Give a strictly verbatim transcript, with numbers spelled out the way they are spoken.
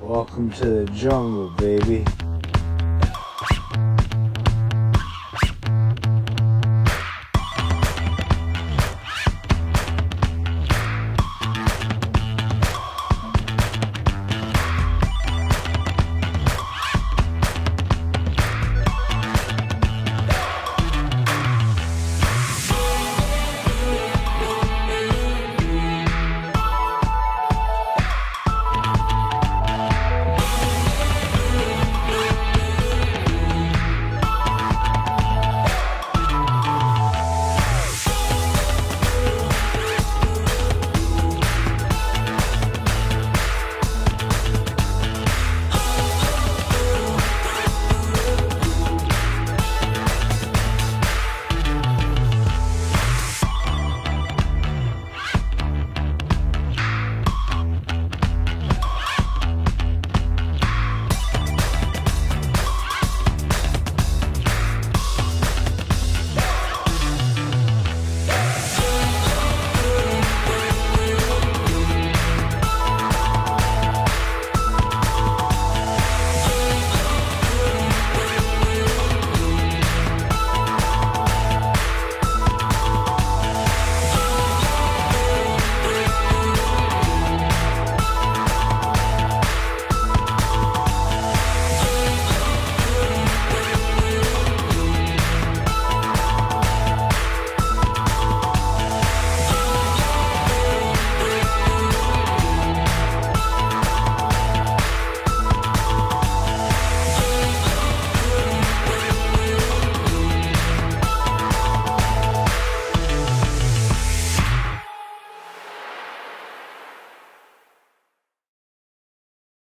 Welcome to the jungle, baby.